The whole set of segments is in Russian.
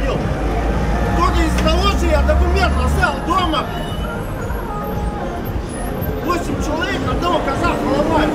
видел. Только из того, что я документ оставил дома. 8 человек, одного казаха ломают.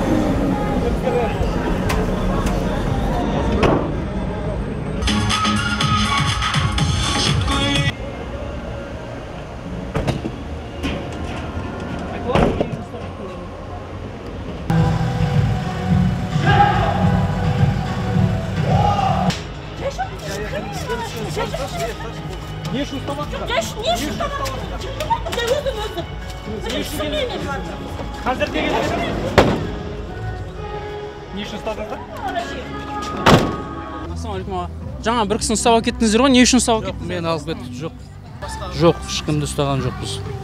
Жаңа бір кісіні сабап кеттіңіздер ғой, не үшін сабап кеттіңіздер? Мен алып кеттім, жоқ. Жоқ, ешкімді ұстаған жоқпыз.